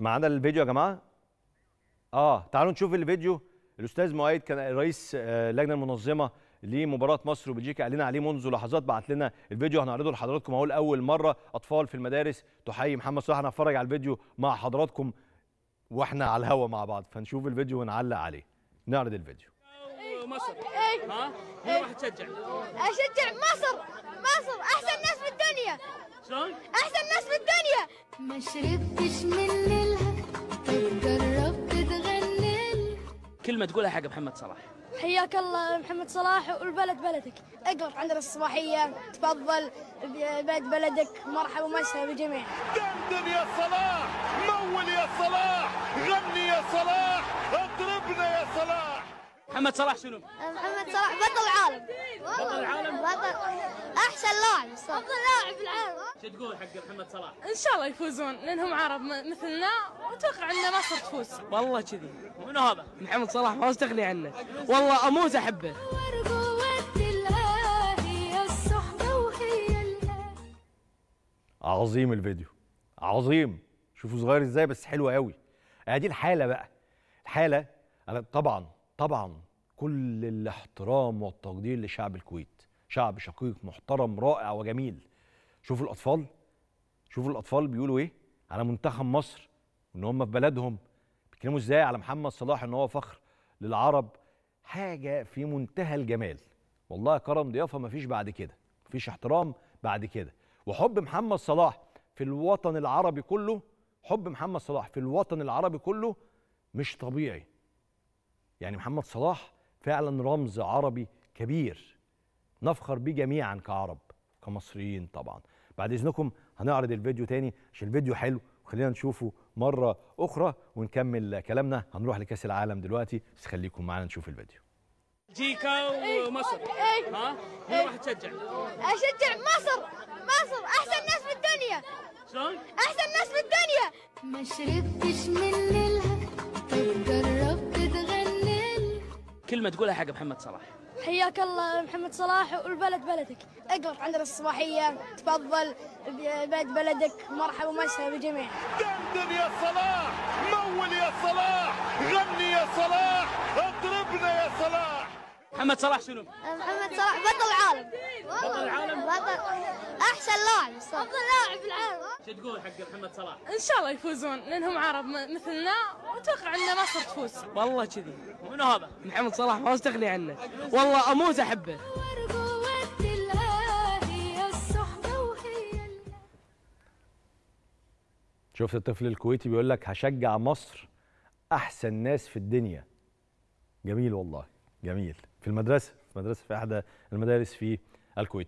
معانا الفيديو يا جماعه. تعالوا نشوف الفيديو. الاستاذ مؤيد كان رئيس اللجنه المنظمه لمباراه مصر وبلجيكا، قال لنا عليه منذ لحظات، بعت لنا الفيديو هنعرضه لحضراتكم اهو لاول مره. اطفال في المدارس تحيي محمد صلاح. هنتفرج على الفيديو مع حضراتكم واحنا على الهوا مع بعض، فنشوف الفيديو ونعلق عليه. نعرض الفيديو. مصر ها؟ مين راح تشجع؟ اشجع مصر. مصر احسن ناس في الدنيا. شلون؟ احسن ناس في الدنيا. ما شربتش من ليلها، طيب جربت تغني لها كلمه تقولها حق محمد صلاح؟ حياك الله محمد صلاح والبلد بلدك. اقرأ عندنا الصباحيه، تفضل بلد بلدك، مرحبا ومسهلا بالجميع. دندن يا صلاح، مول يا صلاح، غني يا صلاح، اضربنا يا صلاح. محمد صلاح شنو؟ محمد صلاح بطل العالم. بطل العالم؟ بطل، احسن لاعب، افضل لاعب في العالم. شو تقول حق محمد صلاح؟ ان شاء الله يفوزون لانهم عرب مثلنا، واتوقع ان مصر تفوز. والله كذي. منو هذا؟ محمد صلاح، ما استغني عنه، والله اموت احبه. عظيم الفيديو، عظيم. شوفوا صغير ازاي بس حلو قوي. ادي الحاله بقى، الحاله. انا طبعا كل الاحترام والتقدير لشعب الكويت، شعب شقيق محترم رائع وجميل. شوفوا الاطفال، شوفوا الاطفال بيقولوا ايه على منتخب مصر ان هم في بلدهم، بيتكلموا ازاي على محمد صلاح ان هو فخر للعرب. حاجه في منتهى الجمال والله. كرم ضيافه مفيش بعد كده، مفيش احترام بعد كده. وحب محمد صلاح في الوطن العربي كله، حب محمد صلاح في الوطن العربي كله مش طبيعي. يعني محمد صلاح فعلا رمز عربي كبير نفخر بيه جميعا كعرب كمصريين. طبعا بعد اذنكم هنعرض الفيديو تاني عشان الفيديو حلو، وخلينا نشوفه مره اخرى ونكمل كلامنا. هنروح لكاس العالم دلوقتي، بس خليكم معانا نشوف الفيديو. بلجيكا ومصر ها؟ مين راح تشجع؟ اشجع مصر. مصر احسن ناس في الدنيا. شلون؟ احسن ناس في الدنيا. ما شربتش من ليلها، طيب جربت تغني كلمه تقولها حق محمد صلاح؟ حياك الله محمد صلاح والبلد بلدك. اقرأ عندنا الصباحيه، تفضل بلد بلدك، مرحبا ومسهلا بالجميع. دندن يا صلاح، مول يا صلاح، غني يا صلاح، اضربنا يا صلاح. محمد صلاح شنو؟ محمد صلاح بطل العالم. بطل العالم؟ بطل، احسن لاعب، افضل لاعب في العالم. شو تقول حق محمد صلاح؟ ان شاء الله يفوزون لانهم عرب مثلنا، واتوقع ان مصر تفوز. والله كذي. منو هذا؟ محمد صلاح، ما استغني عنه، والله اموت احبه. شفت الطفل الكويتي بيقول لك هشجع مصر، احسن ناس في الدنيا. جميل والله، جميل. في المدرسه في احدى المدارس في الكويت.